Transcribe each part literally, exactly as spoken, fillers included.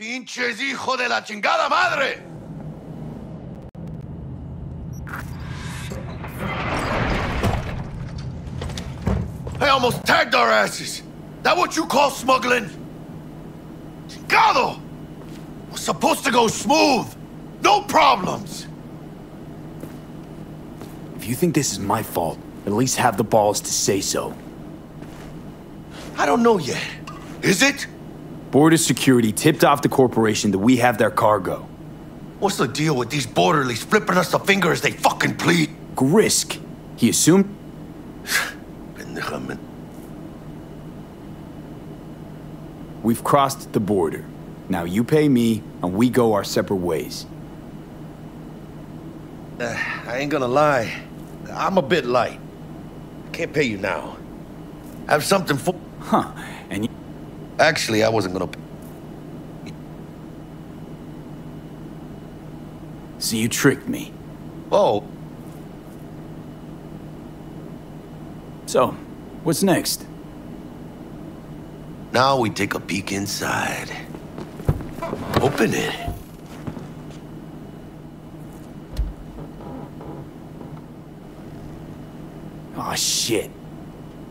¡Pinches hijo de la chingada madre! They almost tagged our asses! That what you call smuggling? Chingado! We're supposed to go smooth! No problems! If you think this is my fault, at least have the balls to say so. I don't know yet. Is it? Border security tipped off the corporation that we have their cargo. What's the deal with these borderlies flipping us the finger as they fucking plead? Grisk. He assumed... We've crossed the border. Now you pay me, and we go our separate ways. Uh, I ain't gonna lie. I'm a bit light. Can't pay you now. I have something for... Huh, and you... Actually, I wasn't gonna... So you tricked me. Oh. So, what's next? Now we take a peek inside. Open it. Aw, shit.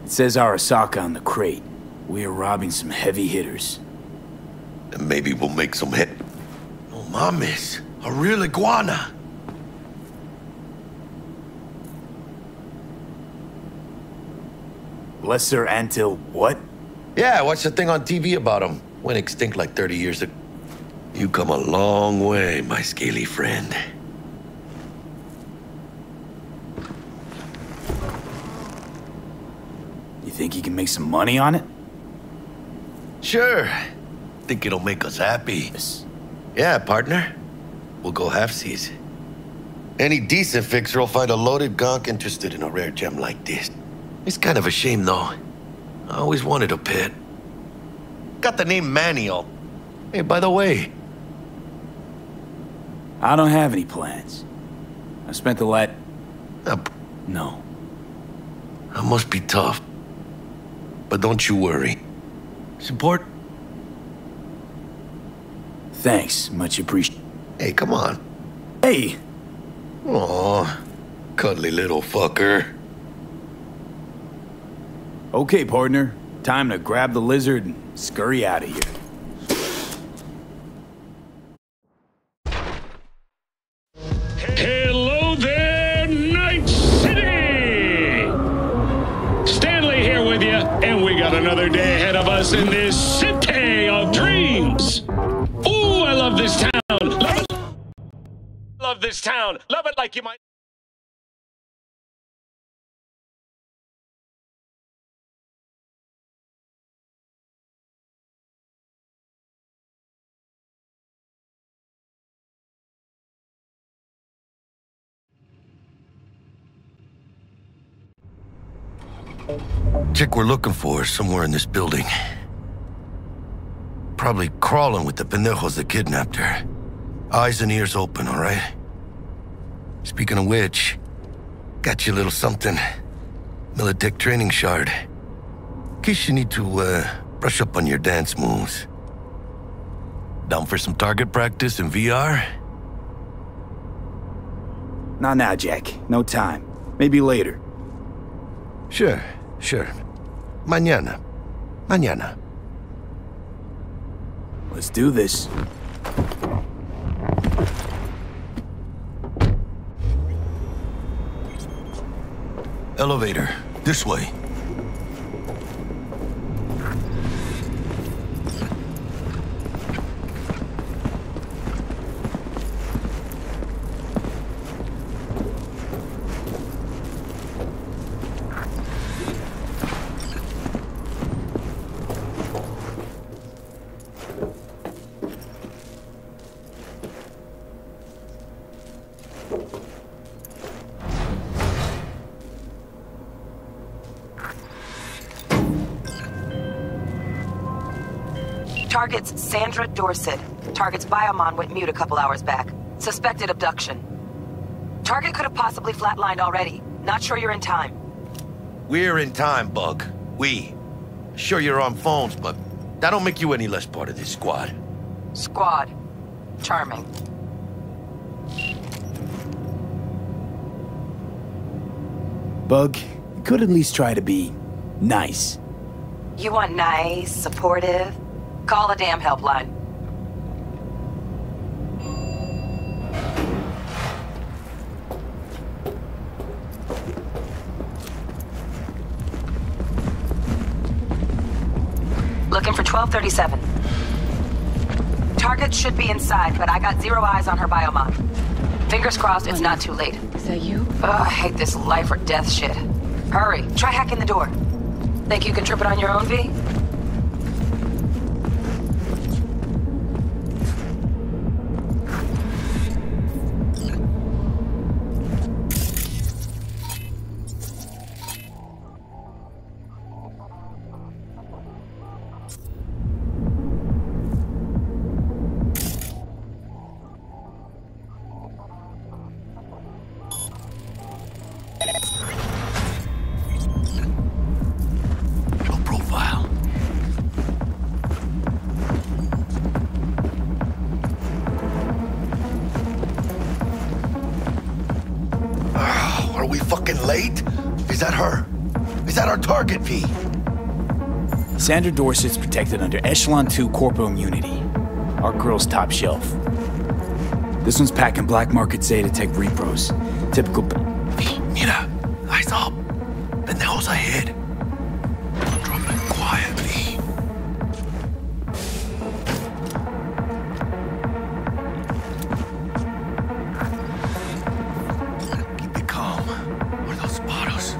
It says Arasaka on the crate. We are robbing some heavy hitters. And maybe we'll make some hit. No mames, a real iguana. Lesser Antil what? Yeah, watch the thing on T V about him. Went extinct like thirty years ago. You come a long way, my scaly friend. You think you can make some money on it? Sure. Think it'll make us happy. Yes. Yeah, partner. We'll go halfsies. Any decent fixer will find a loaded gonk interested in a rare gem like this. It's kind of a shame, though. I always wanted a pet. Got the name Maniel. Hey, by the way... I don't have any plans. I spent the last... Uh, no. I must be tough. But don't you worry. Support? Thanks. Much appreciated. Hey, come on. Hey! Aw, cuddly little fucker. Okay, partner. Time to grab the lizard and scurry out of here. Hello there, Night City! Stanley here with you, and we got another day ahead of us in this city of dreams. Ooh, I love this town. Love it. Love this town. Love it like you might. Chick we're looking for is somewhere in this building. Probably crawling with the pendejos that kidnapped her. Eyes and ears open, all right? Speaking of which, got you a little something. Militech training shard. In case you need to, uh, brush up on your dance moves. Down for some target practice in V R? Not now, Jack. No time. Maybe later. Sure, sure. Mañana. Mañana. Let's do this. Elevator. This way. Targets Sandra Dorsett. Targets Biomon went mute a couple hours back. Suspected abduction. Target could have possibly flatlined already. Not sure you're in time. We're in time, Bug. We. Sure you're on phones, but that don't make you any less part of this squad. Squad. Charming. Bug, you could at least try to be nice. You want nice, supportive? Call the damn helpline. Looking for twelve thirty-seven. Target should be inside, but I got zero eyes on her biomon. Fingers crossed it's not too late. Is that you? Oh, I hate this life or death shit. Hurry, try hacking the door. Think you can trip it on your own, V? Sandra Dorsett's protected under Echelon two Corpo Immunity, our girl's top shelf. This one's packing black market Zeta Tech Repros. Typical. Mira, eyes up. Pendejos ahead. Drop it quietly. Keep it calm. Where are those bottles?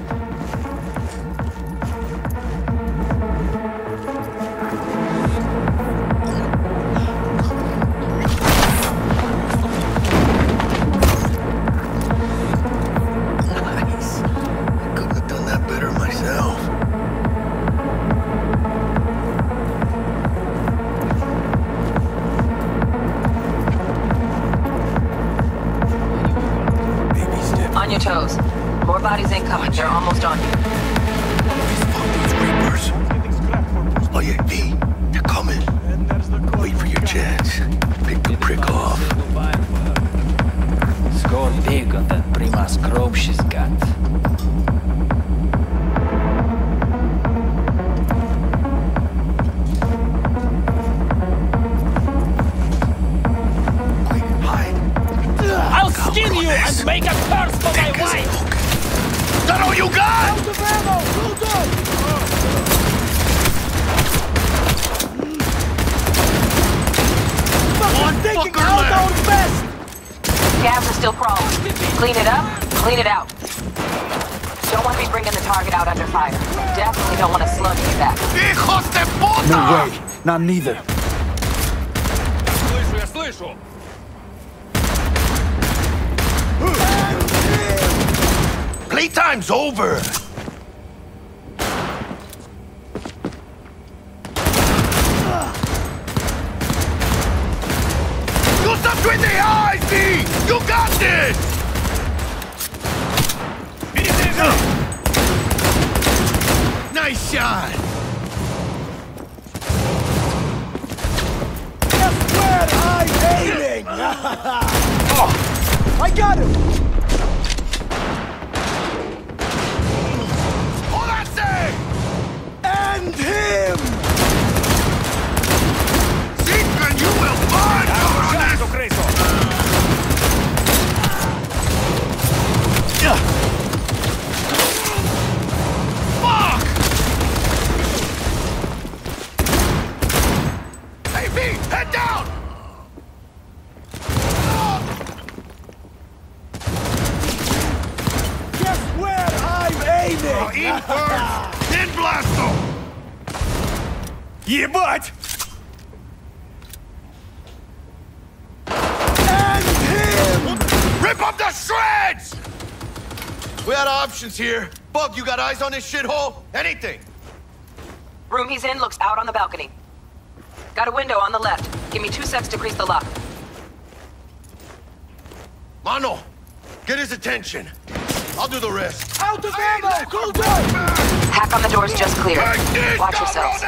Not neither. Я слышу, я Playtime's over. Do something with the eyes, D! You got this! Nice shot! Oh. I got him! Hold that thing! And him! Seekman, you will burn over on that! Fuck! Hey, V, head down! Then blast him! Ебать! And him! Rip up the shreds! We had options here. Bug, you got eyes on this shithole? Anything! Room he's in looks out on the balcony. Got a window on the left. Give me two secs to grease the lock. Mano, get his attention. I'll do the rest. Out of ammo! Cool down! Hack on the doors just cleared. Watch yourselves.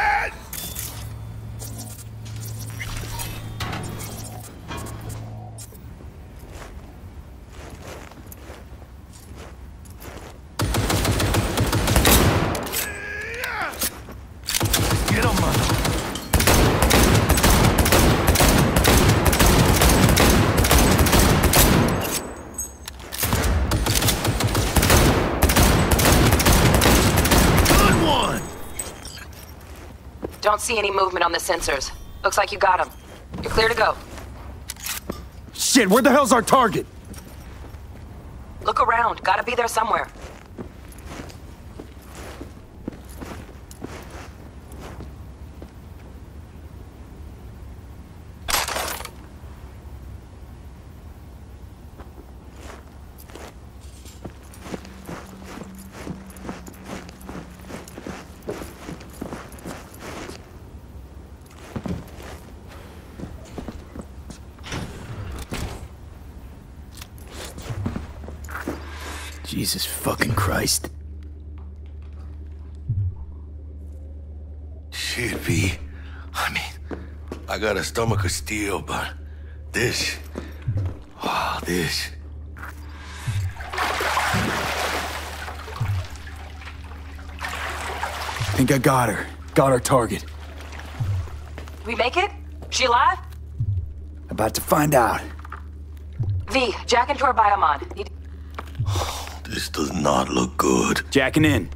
Don't see any movement on the sensors. Looks like you got him. You're clear to go. Shit, where the hell's our target? Look around. Gotta be there somewhere. Jesus fucking Christ. Shit, B. I mean, I got a stomach of steel, but this... Wow, oh, this... I think I got her. Got our target. We make it? She alive? About to find out. V, jack into our Biomon. Need This does not look good. Jacking in.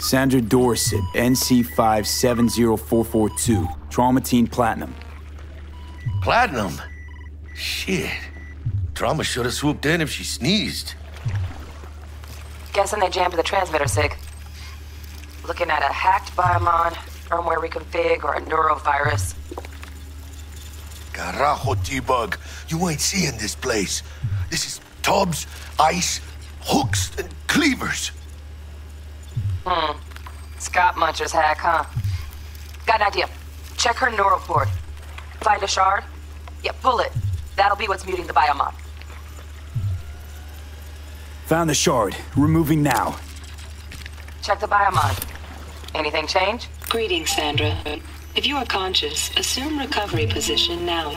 Sandra Dorsett, N C five seven zero four four two, Trauma Team Platinum. Platinum? Shit. Trauma should have swooped in if she sneezed. Guessing they jammed the transmitter, Sig. Looking at a hacked Biomon, firmware reconfig, or a neurovirus. Carajo, T-Bug. You ain't seeing this place. This is tubs, ice, hooks, and cleavers. Hmm. Scott Muncher's hack, huh? Got an idea. Check her Neuroport. Find a shard? Yeah, pull it. That'll be what's muting the Biomon. Found the shard. Removing now. Check the Biomon. Anything change? Greetings, Sandra. If you are conscious, assume recovery position now.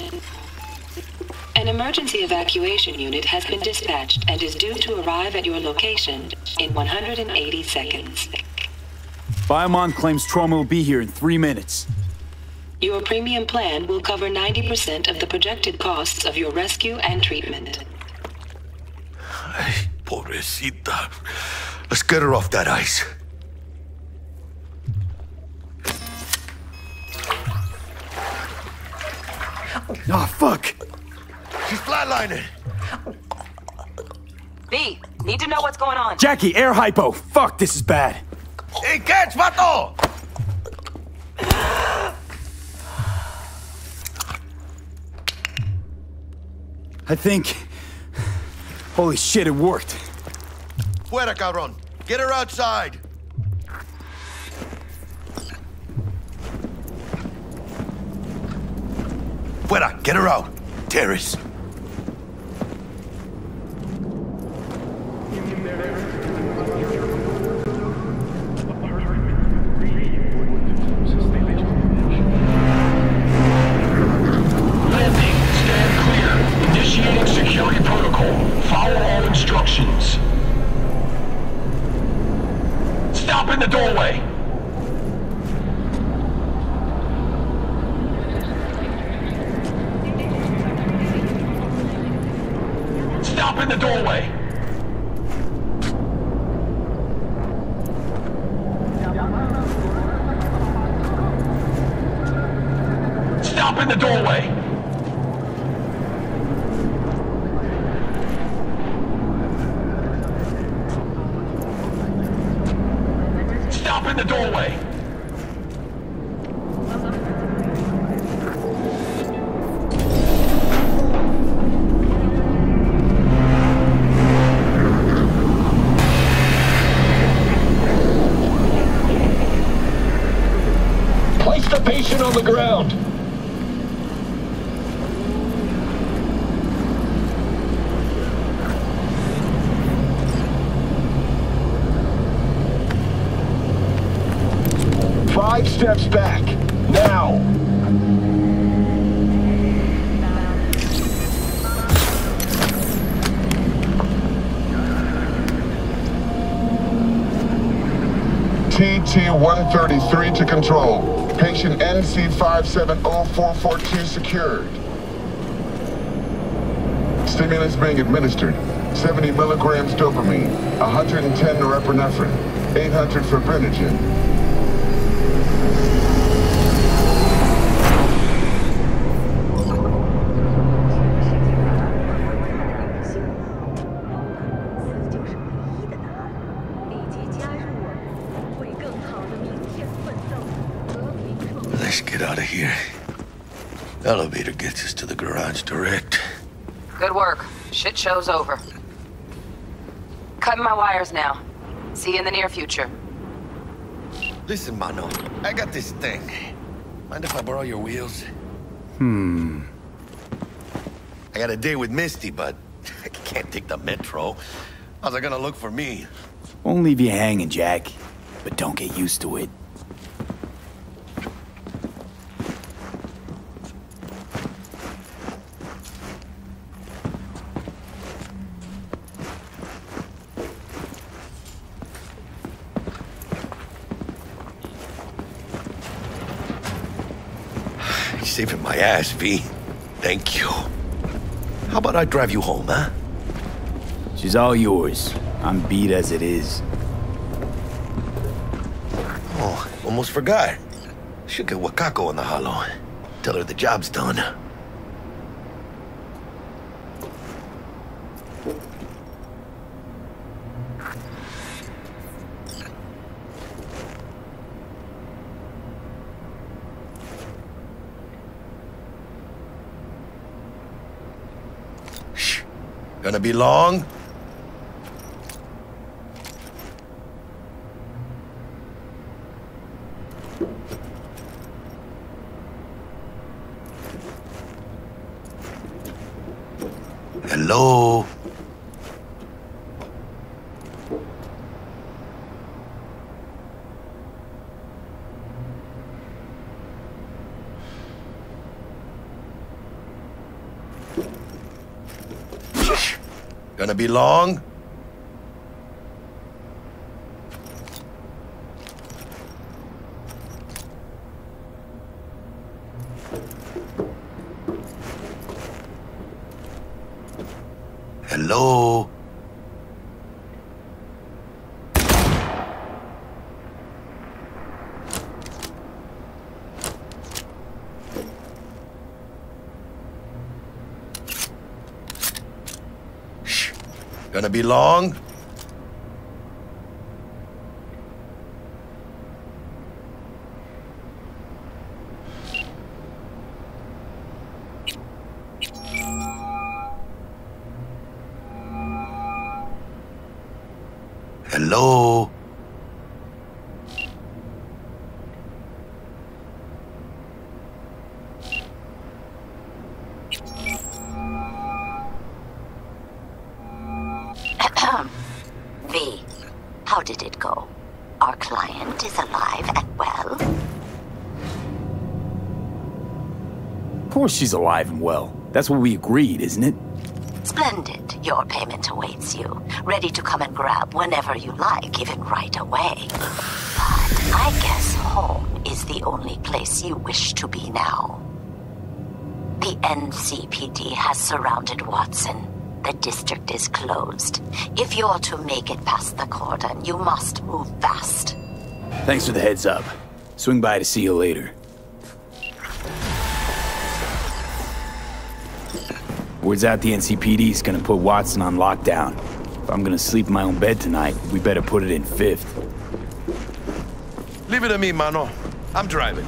An emergency evacuation unit has been dispatched and is due to arrive at your location in one hundred eighty seconds. Biomon claims Trauma will be here in three minutes. Your premium plan will cover ninety percent of the projected costs of your rescue and treatment. Ay, pobrecita. Let's get her off that ice. Ah, oh, fuck! She's flatlining! B, need to know what's going on. Jackie, air hypo! Fuck, this is bad! Hey, catch, vato! I think... Holy shit, it worked. Fuera, cabrón! Get her outside! Fuera, get her out! Terrace! Steps back, now! T T one thirty-three to control. Patient N C five seven zero four four two secured. Stimulants being administered. seventy milligrams dopamine, one hundred ten norepinephrine, eight hundred fibrinogen. Elevator gets us to the garage direct. Good work. Shit show's over. Cutting my wires now. See you in the near future. Listen, Mano, I got this thing. Mind if I borrow your wheels? Hmm. I got a date with Misty, but I can't take the metro. How's it gonna look for me? Won't leave you hanging, Jack. But don't get used to it. Saving my ass, V. Thank you. How about I drive you home, huh? She's all yours. I'm beat as it is. Oh, almost forgot. Should get Wakako on the hollow. Tell her the job's done. Gonna be long? Hello? Gonna be long? Hello? Gonna be long? Hello? She's alive and well. That's what we agreed, isn't it? Splendid. Your payment awaits you. Ready to come and grab whenever you like, even right away. But I guess home is the only place you wish to be now. The N C P D has surrounded Watson. The district is closed. If you're to make it past the cordon, you must move fast. Thanks for the heads up. Swing by to see you later. Word's out the N C P D's gonna put Watson on lockdown. If I'm gonna sleep in my own bed tonight, we better put it in fifth. Leave it to me, Mano. I'm driving.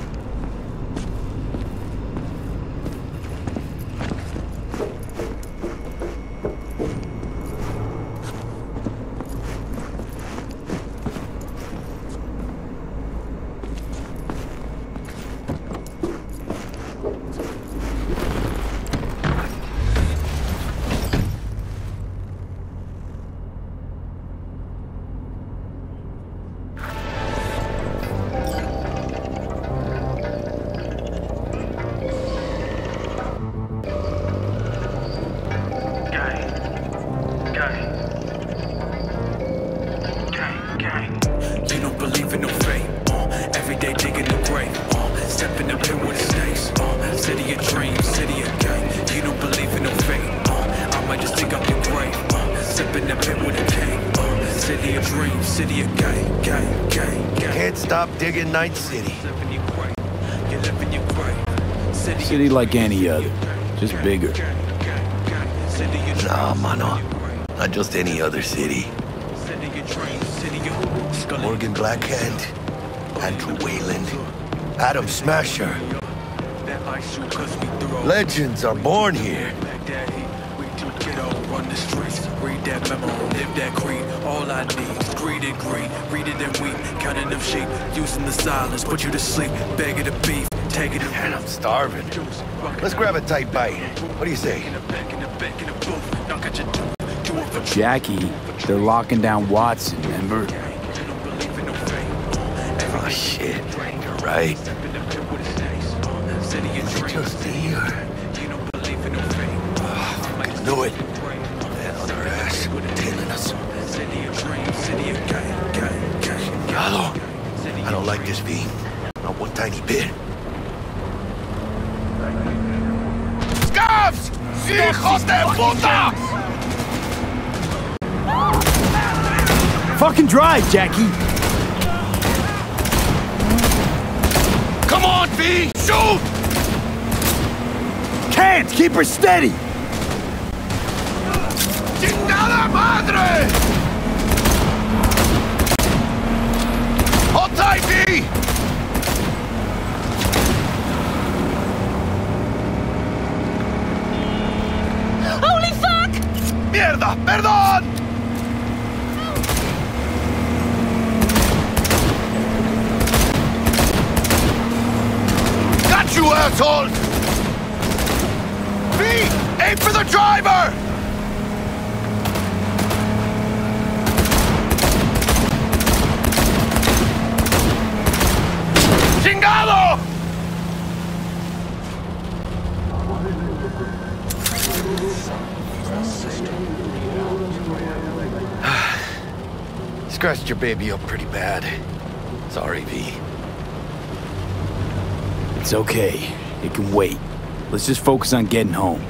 city of dreams, city of gang, gang, gang, gang. Can't stop digging Night City. City like any other, just bigger. Nah, mano, not just any other city. Morgan Blackhand, Andrew Wayland, Adam Smasher. Legends are born here. Run the streets, read that memo, live that creed. All I need is greed and green, read it and weep. Counting them sheep, using the silence, put you to sleep. Begging the beef, taking the and I'm starving. Let's grab a tight bite. What do you say? Jackie, they're locking down Watson, remember? Oh shit, you're right. I just hear. Do it. That other ass tailing us. Hello. I don't like this V. Not one tiny bit. Scavs! Hijos de puta! Fucking drive, Jackie! Come on, V! Shoot! Can't! Keep her steady! Madre! Hold tight, V! Holy fuck! Mierda! Perdón! Got you, asshole! V! Aim for the driver! Scratched your baby up pretty bad. Sorry, V. It's okay. It can wait. Let's just focus on getting home.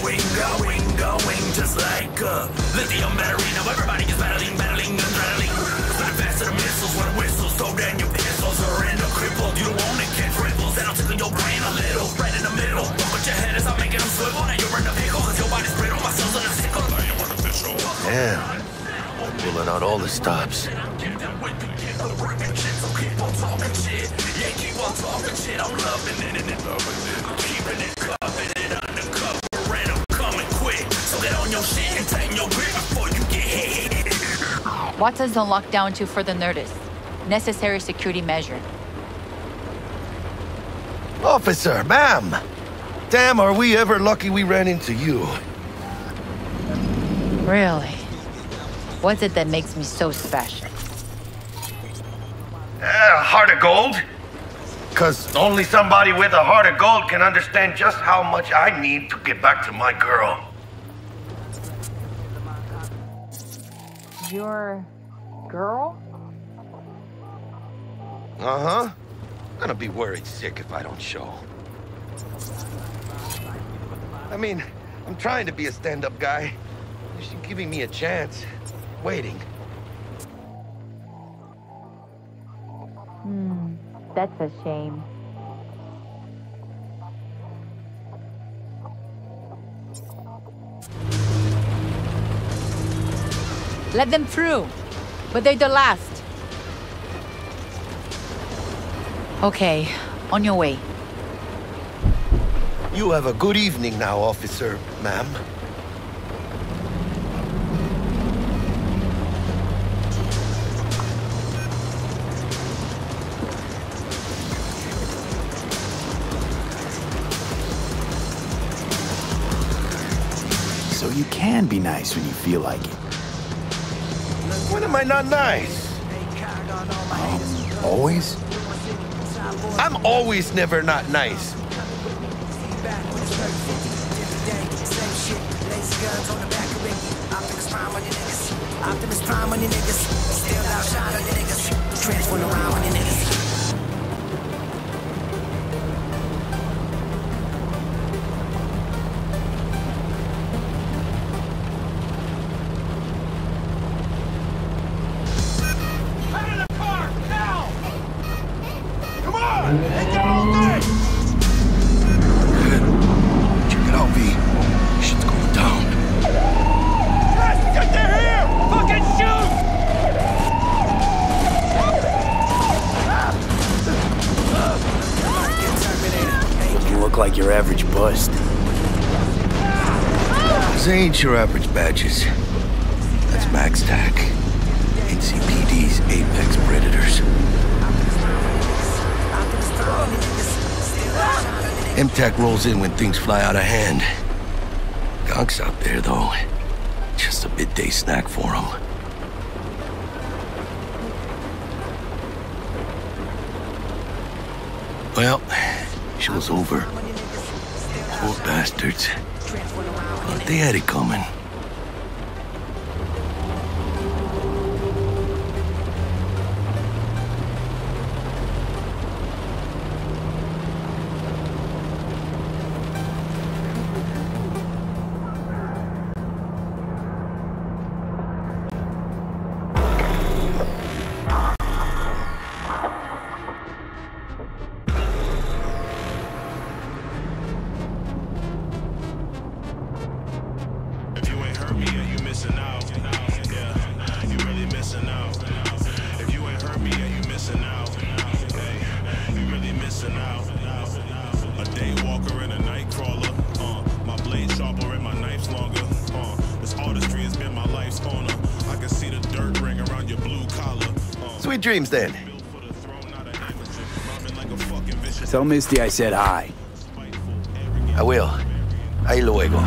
Going, going, going, just like a lithium battery. Now everybody is battling, battling, and battling. But the best of the missiles, when the whistles, so damn your pistols are in the crippled. You don't want to get ripples, and I'll tickle your brain a little. Right in the middle, but your head is not making them swivel. Now you're in the pickle, cause your body's brittle. My cells in a sickle. Now you're in the pistol. Damn, I'm pulling out all the stops. So keep on talking shit. Yeah, keep on talking shit. I'm loving it and loving it. I'm keeping it, covering it undercover. Watson's on lockdown to further notice. Necessary security measure. Officer, ma'am! Damn, are we ever lucky we ran into you. Really? What's it that makes me so special? Uh, heart of gold? Because only somebody with a heart of gold can understand just how much I need to get back to my girl. Your girl? Uh-huh. I'm gonna be worried sick if I don't show. I mean, I'm trying to be a stand-up guy. You should give me a chance. Waiting. Hmm. That's a shame. Let them through, but they're the last. Okay, on your way. You have a good evening now, officer, ma'am. So you can be nice when you feel like it. When am I not nice? Um, always? I'm always never not nice. transferring around in this. Ain't your average badges. That's Max Tac, N C P D's apex predators. M TAC rolls in when things fly out of hand. Gonks out there, though. Just a midday snack for them. Well, show's over. Poor bastards. But they had it coming. Dreams then. Tell Misty I said hi. I will. Ahí luego.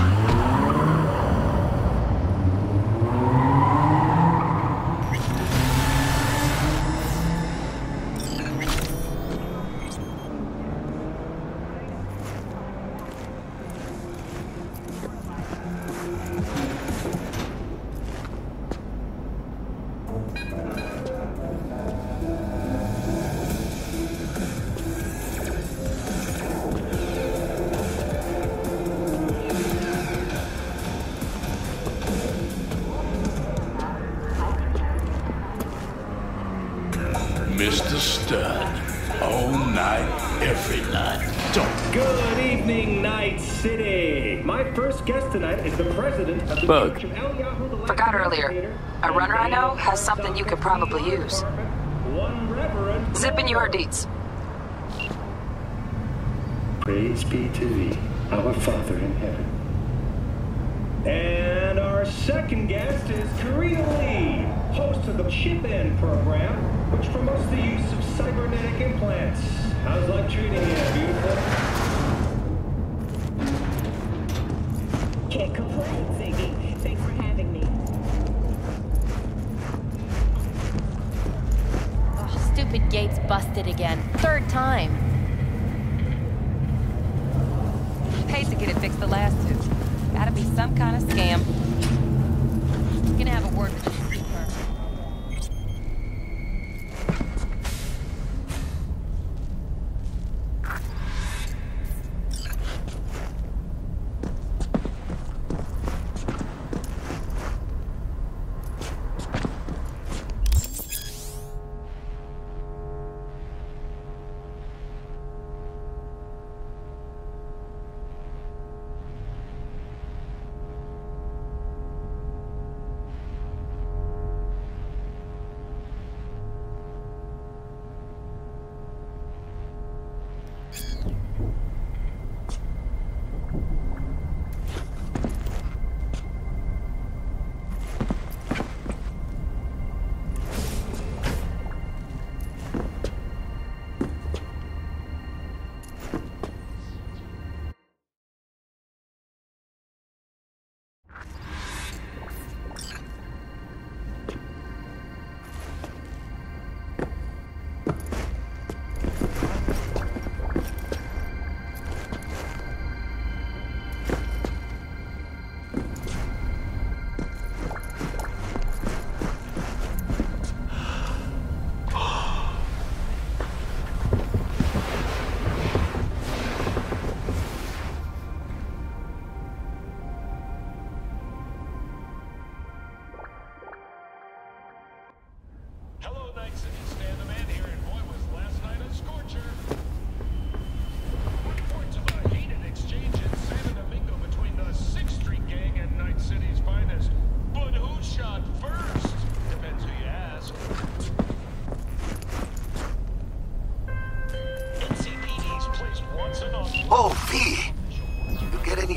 Bug. Forgot earlier. A runner I know has something you could probably use. Zip in your deets. Praise be to thee, our Father in heaven. And our second guest is Kareena Lee, host of the Chip-In program, which promotes the use of cybernetic implants. How's life treating you, beautiful? Busted again. Third time. Hate to get it fixed the last two. Gotta be some kind of scam. Gonna have a word with the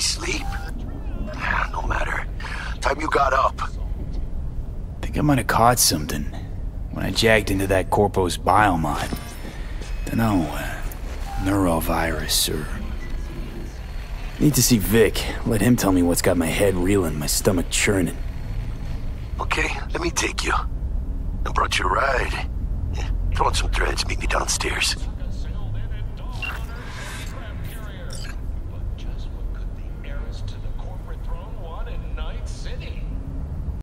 sleep? No matter. Time you got up. I think I might have caught something when I jacked into that Corpo's Biomon. Dunno, uh, neurovirus or... Need to see Vic. Let him tell me what's got my head reeling, my stomach churning. Okay, let me take you. I brought you a ride. Throw on some threads, meet me downstairs.